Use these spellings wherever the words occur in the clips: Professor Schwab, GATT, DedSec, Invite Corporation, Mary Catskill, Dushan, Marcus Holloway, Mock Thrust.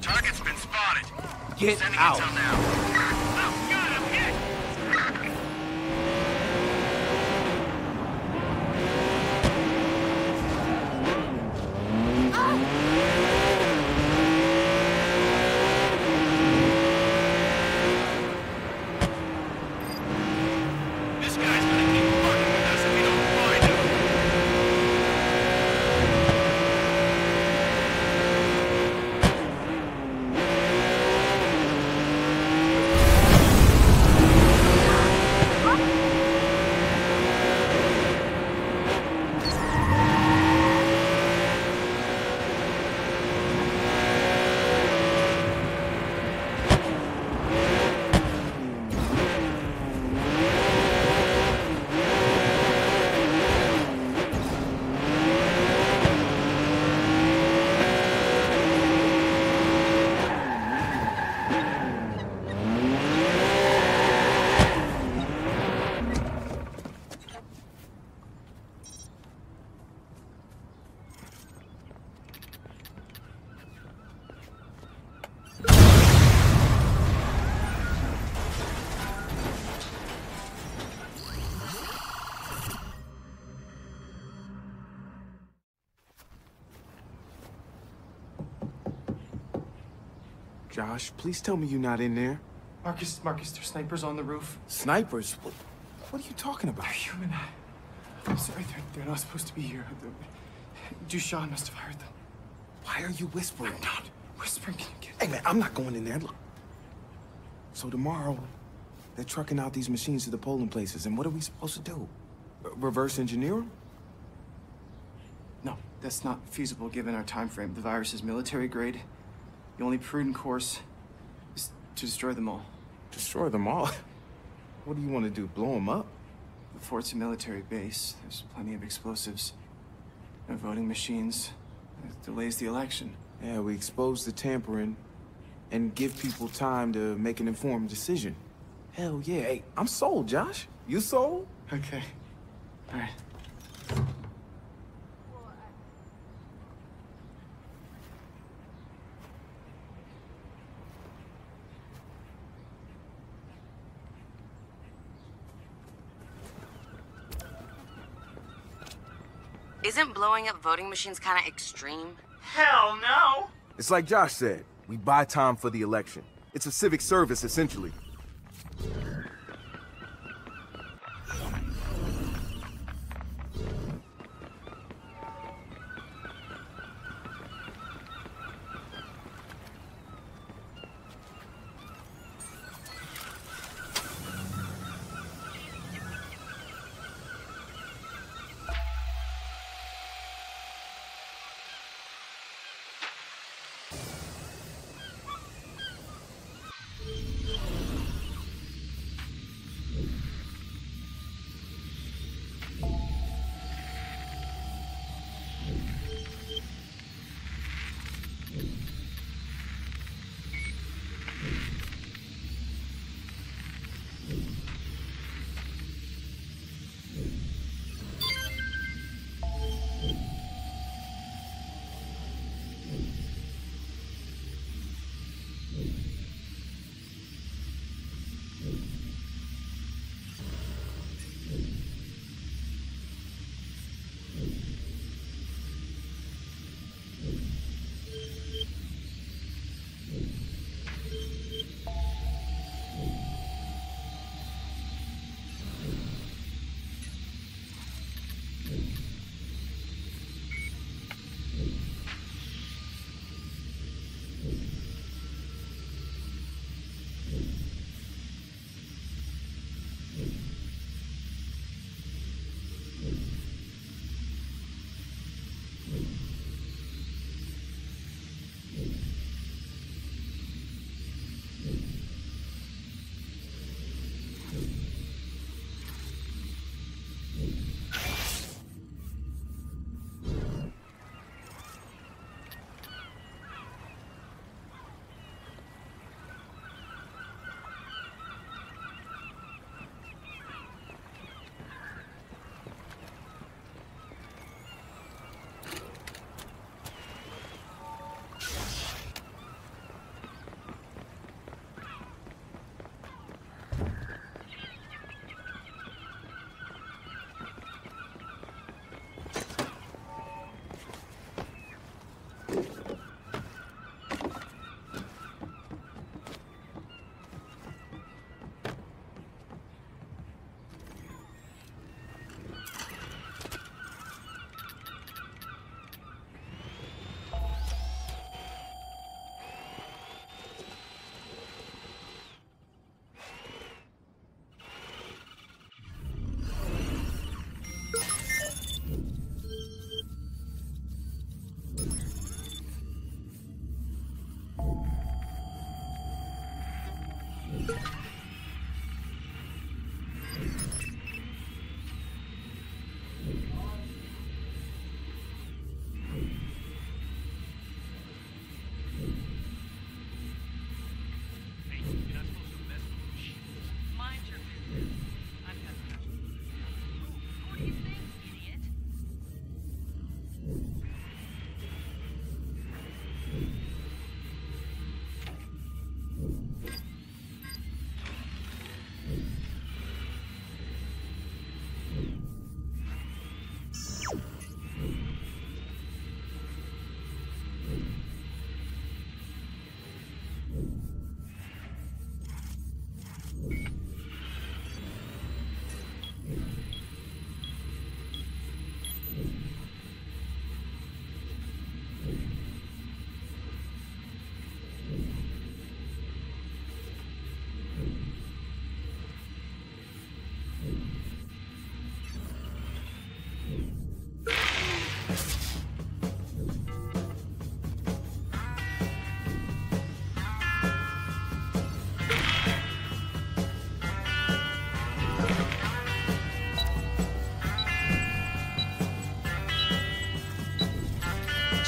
Target's been spotted. Get out. Josh, please tell me you're not in there. Marcus, there's snipers on the roof. Snipers? What are you talking about? They're human. I'm sorry, they're not supposed to be here. Dushan must have hired them. Why are you whispering? I'm not whispering. Can you get... Hey, man, I'm not going in there. Look. So tomorrow, they're trucking out these machines to the polling places, and what are we supposed to do? Reverse engineer them? No, that's not feasible given our time frame. The virus is military grade. The only prudent course is to destroy them all. Destroy them all? What do you want to do, blow them up? The fort's a military base. There's plenty of explosives. No voting machines. It delays the election. Yeah, we expose the tampering and give people time to make an informed decision. Hell yeah. Hey, I'm sold, Josh. You sold? Okay. All right. Isn't blowing up voting machines kind of extreme? Hell no! It's like Josh said, we buy time for the election. It's a civic service, essentially.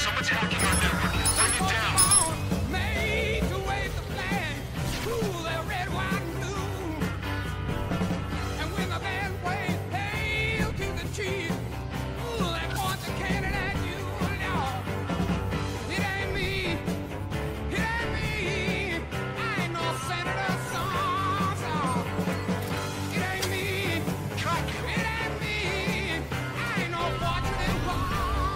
Someone's hacking our network. Bring it down. Made to wave the flag. Cool their red, white, and blue. And when the band plays hail to the chief, ooh, that points a cannon at you. No, it ain't me. It ain't me. I ain't no senator. It ain't me. Track it. It ain't me. I ain't no fortune in war.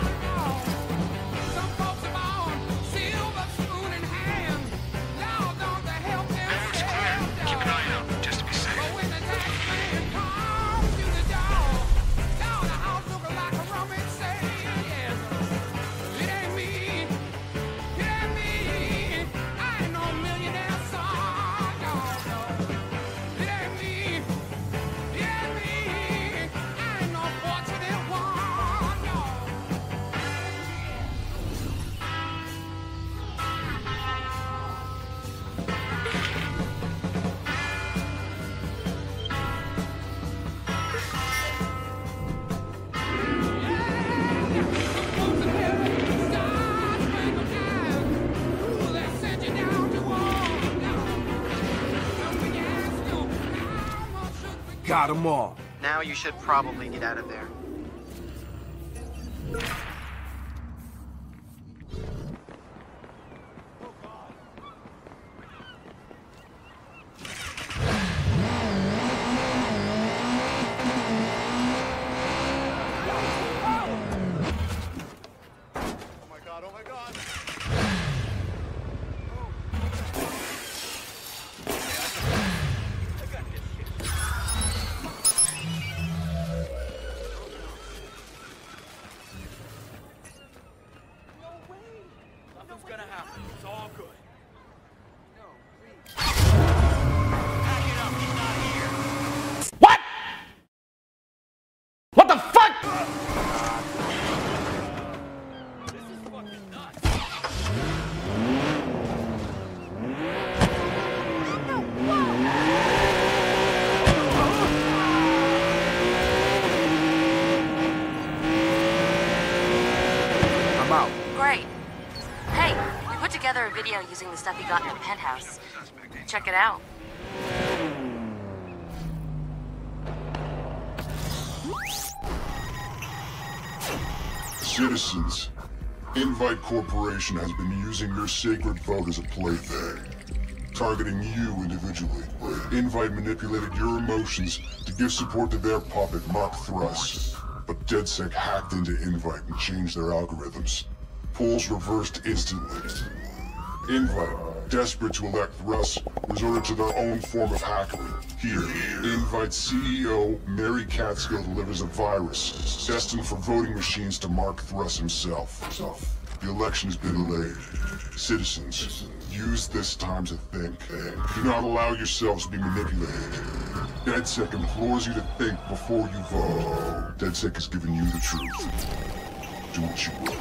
Got them all. Now you should probably get out of there. Video using the stuff he got in the penthouse. Check it out. Citizens, Invite Corporation has been using your sacred vote as a plaything, targeting you individually. Invite manipulated your emotions to give support to their puppet, Mock Thrust. But DedSec hacked into Invite and changed their algorithms. Polls reversed instantly. Invite, desperate to elect Russ, resorted to their own form of hackery. Here, Invite CEO Mary Catskill delivers a virus destined for voting machines to Mark Thrust himself. The election's been delayed. Citizens, use this time to think. Do not allow yourselves to be manipulated. DedSec implores you to think before you vote. DedSec has given you the truth. Do what you will.